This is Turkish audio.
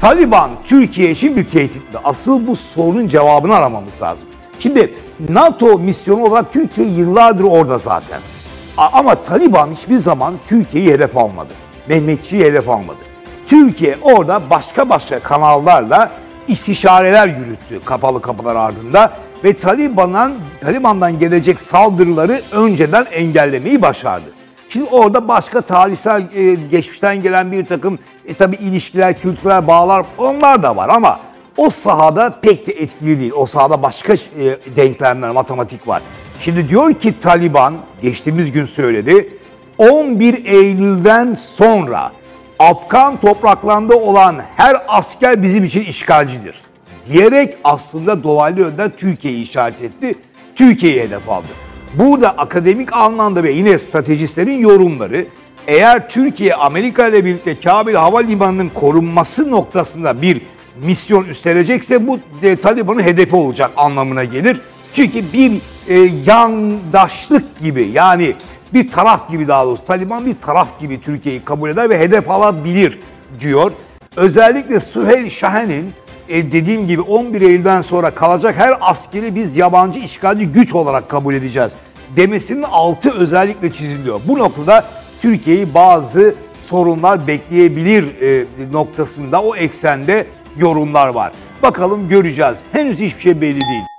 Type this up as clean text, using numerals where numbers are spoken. Taliban Türkiye için bir tehdit mi? Asıl bu sorunun cevabını aramamız lazım. Şimdi NATO misyonu olarak Türkiye yıllardır orada zaten. Ama Taliban hiçbir zaman Türkiye'yi hedef almadı. Mehmetçi'yi hedef almadı. Türkiye orada başka kanallarla istişareler yürüttü kapalı kapılar ardında ve Taliban'dan gelecek saldırıları önceden engellemeyi başardı. Şimdi orada başka tarihsel geçmişten gelen bir takım tabii ilişkiler, kültürel bağlar onlar da var ama o sahada pek de etkili değil. O sahada başka denklemler, matematik var. Şimdi diyor ki Taliban, geçtiğimiz gün söyledi, 11 Eylül'den sonra Afgan topraklarında olan her asker bizim için işgalcidir diyerek aslında dolaylı yönden Türkiye'yi işaret etti, Türkiye'yi hedef aldı. Burada akademik anlamda ve yine stratejistlerin yorumları, eğer Türkiye Amerika ile birlikte Kabil Havalimanı'nın korunması noktasında bir misyon üstlenecekse bu Taliban'ın hedefi olacak anlamına gelir. Çünkü bir yandaşlık gibi yani bir taraf gibi daha doğrusu Taliban bir taraf gibi Türkiye'yi kabul eder ve hedef alabilir diyor. Özellikle Suhail Shahen'in dediğim gibi 11 Eylül'den sonra kalacak her askeri biz yabancı işgalci güç olarak kabul edeceğiz demesinin altı özellikle çiziliyor. Bu noktada Türkiye'yi bazı sorunlar bekleyebilir noktasında o eksende yorumlar var. Bakalım göreceğiz. Henüz hiçbir şey belli değil.